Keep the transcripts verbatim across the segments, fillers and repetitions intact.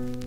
I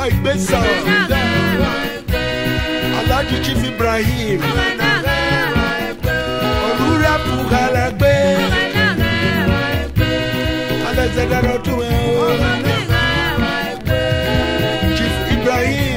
Agbedo, Alhaji Chief Ibrahim, Olura Pugalagbe, Alexander Otuwe, Chief Ibrahim.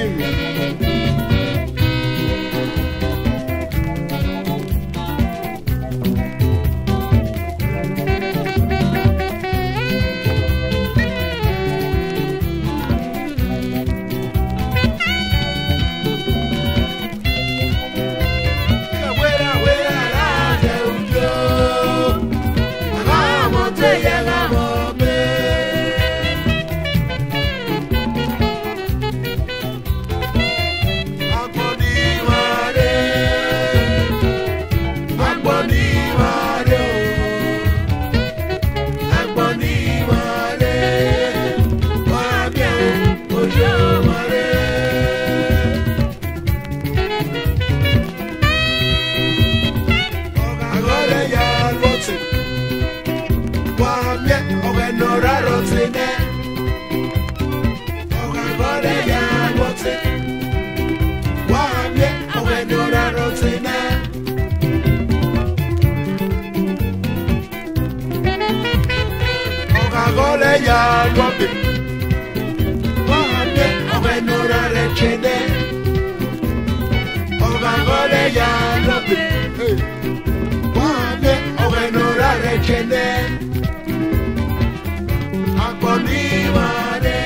Ya gobe Wahane awe nora rechede Oga gole ya gobe Wahane awe nora rechede Akoni wade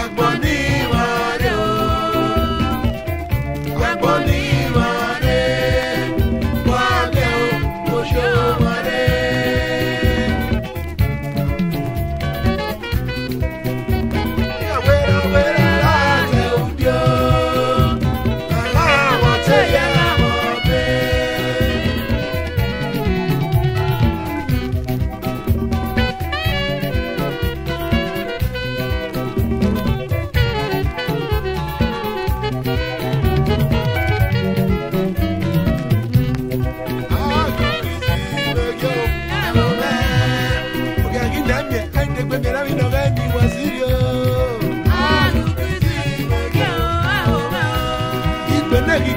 Akoni wade Akoni wade Wahane umusho wade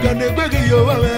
I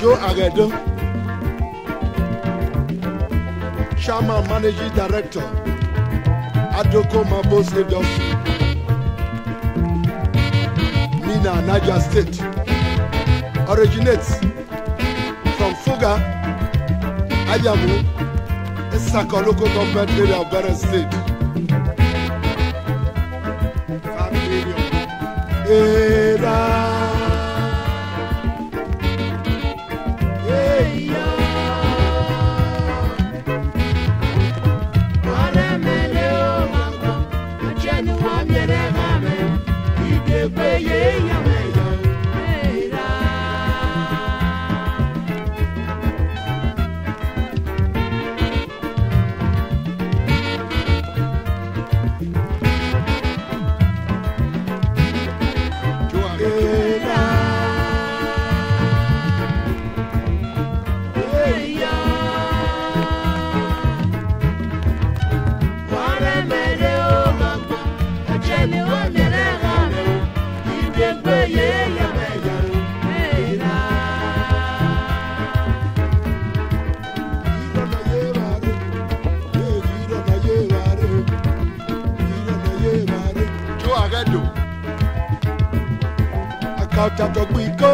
Joe Agbedo, Chairman Managing Director, Adoko Mabo Slave Industry, Minna, Niger State, originates from Fuga, Ayamu, Esako local government area of Benue State. Era. Count up we go,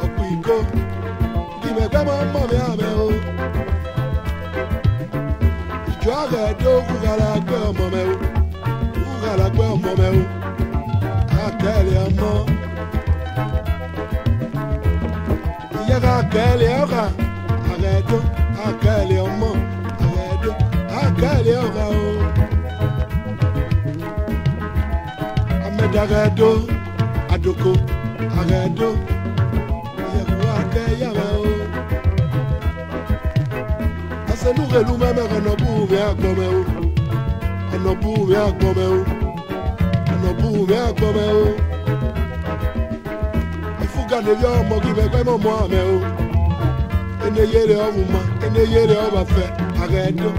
up we go. Give me come on, mommy, I'm out. Joe Agbedo, who got a girl, mommy, who got a girl, mommy. I tell you, mom. You got a girl, you got a girl, you got a girl, you got a girl, you got Adoko Agbedo, I said, look at who I'm going to move. We are coming. I'm not moving. I'm coming. I'm not moving. I'm coming. If you got the young monkey, I'm going to in the year of woman, in the year of affair, Agbedo.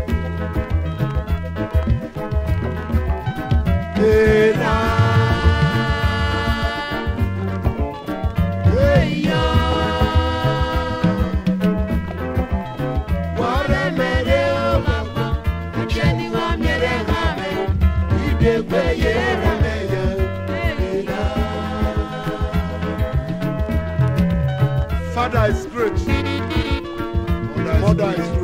Father is great. Mother is great.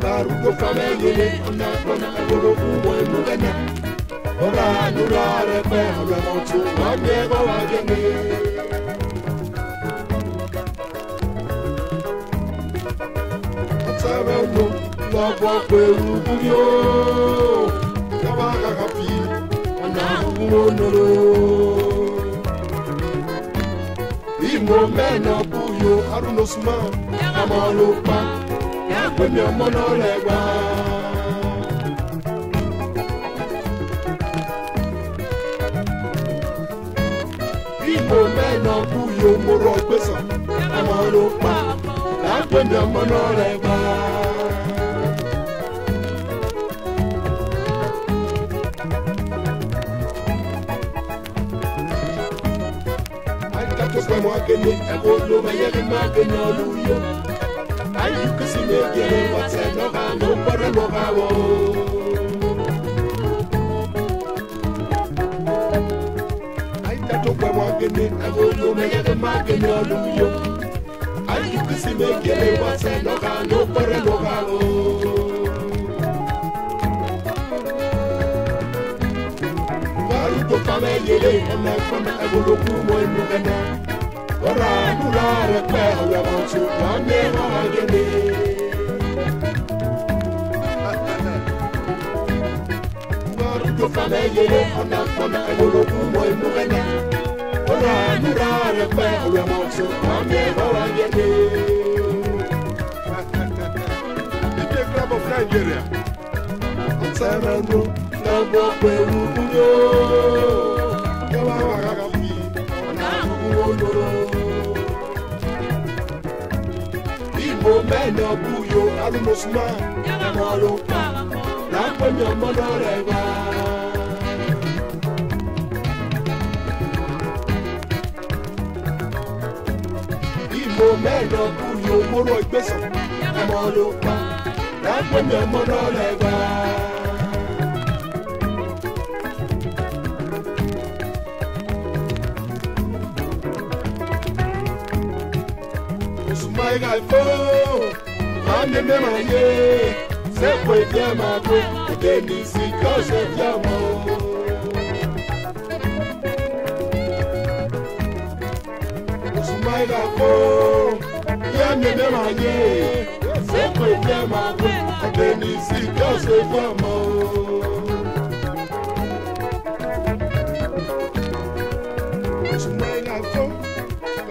baruko kamele na na goro uwe muganya ora nura repe ora mochu mage bawageni. I'm I'm walking it, I won't know my every market, no, Luya. I you can see me again, but I know I know what I know I want. I thought I'm walking it, I won't know my every market, no, Luya. I you can see me again, but I know I know what I know I want. Baruto Kamele, and I'm from the Agolo and Mugana. Ora nura repe ora mochu mame wageni. Baruto kamele ona ona egolo kumo imugene. Ora nura repe ora mochu mame wageni. The club of Nigeria. Otsaranu na bo pe ukunyo. Kawa wagapi ona ukunyo. Mena buyo alumosma yamalo pa la panya monorega Imo mena buyo moro igbesa yamalo pa la panya monorega Osma igalfo I'm the man, yeah. Step with your mouth, then you see, cause of your mouth. Smile at home. I'm the man, yeah. Step with your mouth, then you see, cause of your mouth. Smile at home.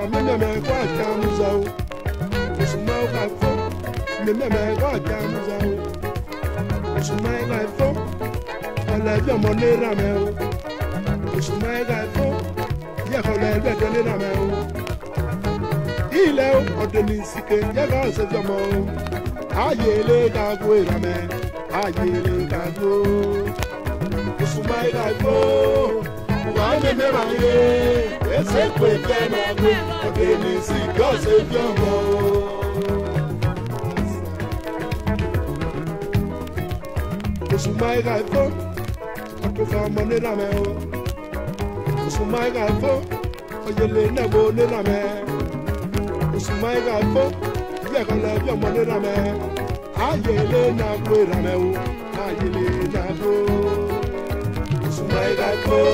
I'm the man, what comes out. Me me me God damn it! It's my life, oh. I love your money, Ramel. It's my life, oh. Yeah, I love your money, Ramel. He love or the music, yeah, God save your mom. I yell, I go, Ramel. I yell, I go. It's my life, oh. I me me my yeah. It's a quick time, I go. The music, God save your mom. My guy for to find money, la me oh. It's my guy for I just let na go, la me. It's my guy for I just let your money, la me. I just let na go, la me oh. I just let na go. It's my guy for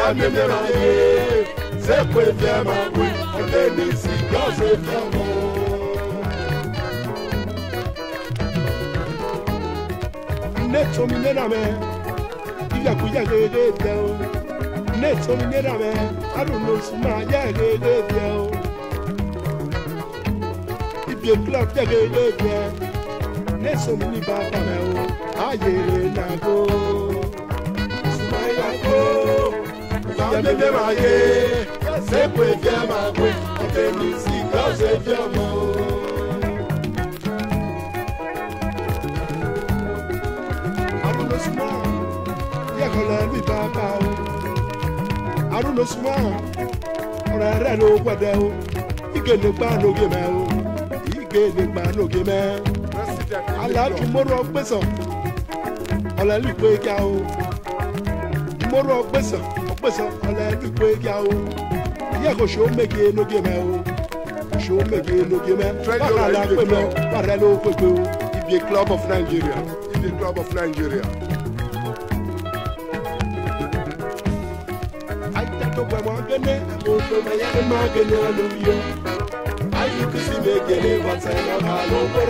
I me me my head. Say we be my way, and then it's yours if you want. Neto minera me, iya kuya gede teo. Neto minera me, aruno suma ya gede teo. Ibi club ya gede teo. Neto mini baba me o, ayere na go. Suma ya go, ya me me ma ye. Se kwe ya ma kwe, ate misi kase ya mo. I don't know small or I ran over there. You get the band of your man. You get the band of your man. I love tomorrow of person. I love you, wake out. Tomorrow of person, a person, I love you, wake out. Yako show me again, no give out. Show me again, no give out. Try to love you, but I know for you. The Club of Nigeria. The Club of Nigeria. I take over Wagner, over my Wagner, I look to see the game once I have over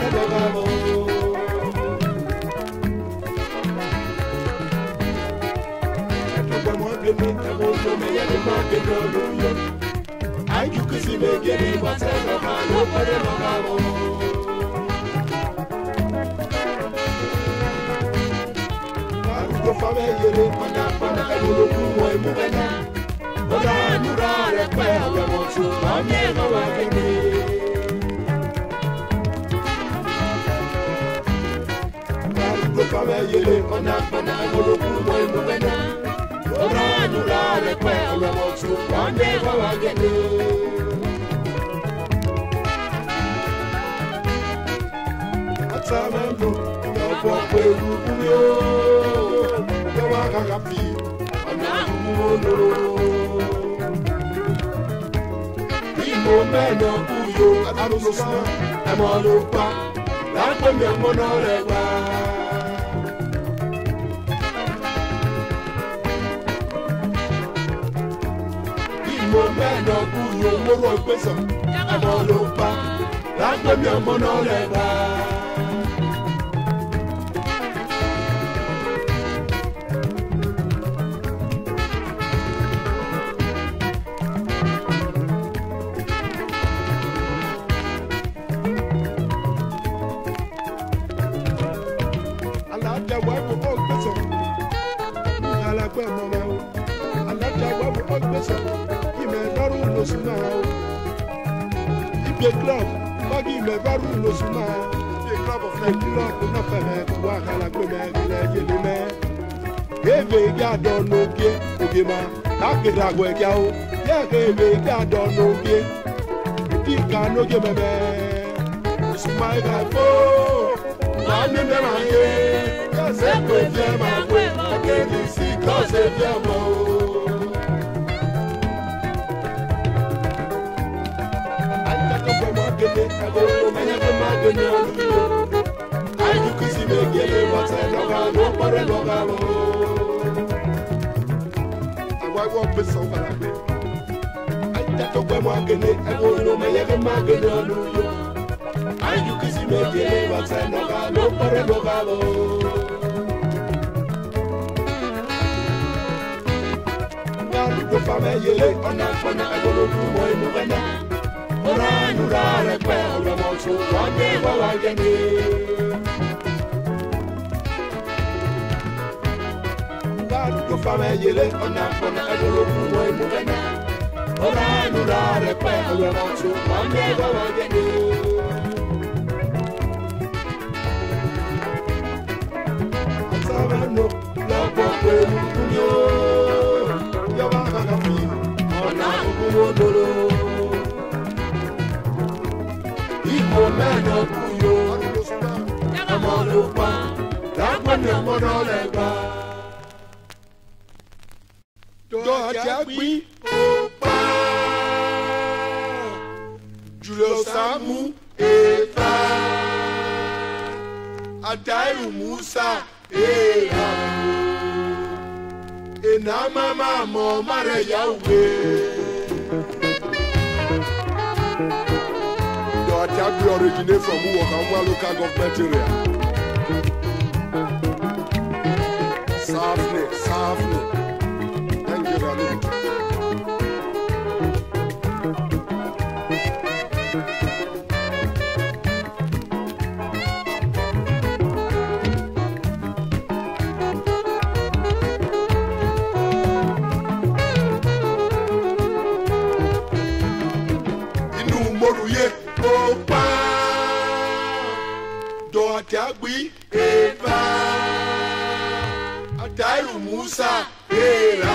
the I do cause you may get it, but I don't have a I do not require a lot to one day for I get it. That's how I'm going to walk away from you. The one I got you. I'm not going to do. People may not do you. I don't know. I'm all over. I'm going to be a monorail. I'm all over. I'm going to be all over. The club, Maggie, the Baru, the club of the club, the Napa, Wahana, the Lima. Every God don't know, get Ugima, Nakeda, where go, yeah, every God don't know, get the Kano, give a man. Smile, I go, I'm in the mind, yes, I'm with them, I'm with them, I can't see, cause they're devil. I go my I could see me get what I don't know for a long hour. I walk with so far. I take over my grenade. I go to my ever market. I do kiss you, get what I don't know for a long hour. Now the family on that one. I go to my mother. Ora nura re pe ora mo chu ode wa wa ge ni Ngaru ko fa me yele ona ona adoro ku mo mu ga na Ora nura re pe ora mo chu ode wa wa ge ni Asaba no la po pe ku yo ya wa ga na fi ona ku mo doro Man of you, I'm all over. That one, I'm all over. Joe Agbedo, Julius Samu, Eva, Atairu Musa, Eva, Enama Mama Mare Yahweh. We originate from Uwakamwa local government area. Safne, Safne. Thank you, Rani. Jagui Eva Atairu Musa Ela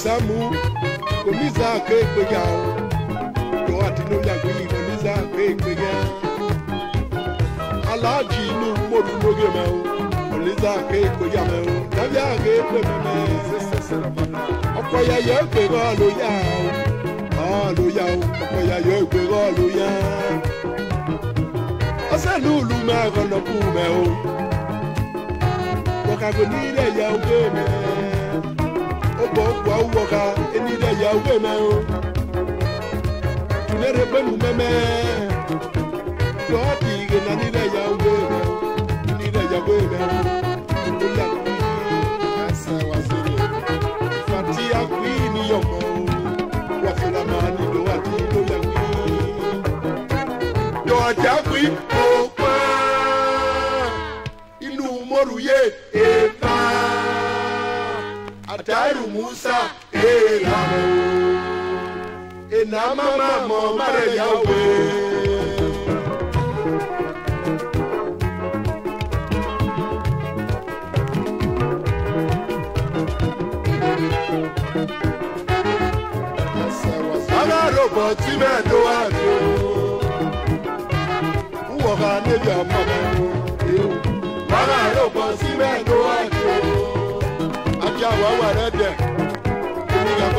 Samu, Komisa, Kegbeja, Doatino Yagui, Eze Agbedo Alaji no modu moge me o Oliza Agbedo ya me o Nabi Agbedo me se se na pana Okoya ye Agbedo aloya o aloya o Okoya ye Agbedo aloya Asalulu me gono ku me o Woka go ni re ya oge me Obo kwa woka eni re ya oge me o Let it burn, man. God, you need a young woman. Need a young woman. That's how I say it. Fatia, Queen, Yoko. What's in a man? You know what you do? You are Jackie. Oh, you know more. Yeah, Ataru Musa. Hey, na mama mo mare yawe ala robo ti me do wa do wo ga ne ya mama e o ala robo ti me do wa do aja wa wa re de I'm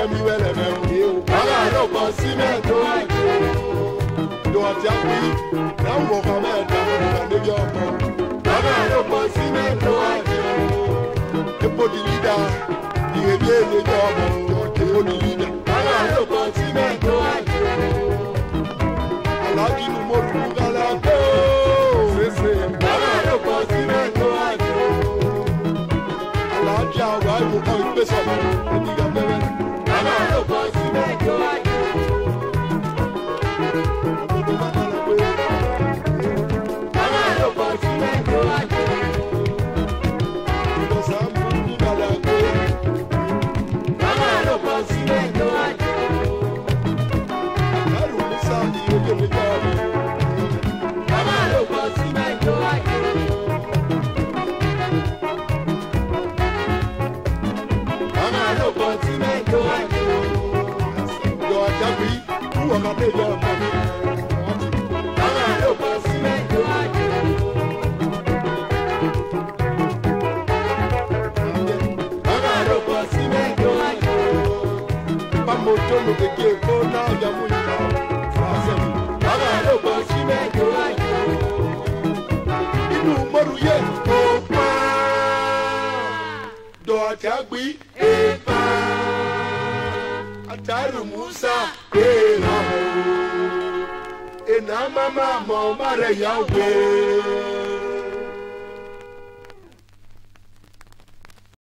Mama, mama, mama, mama, mama, mama,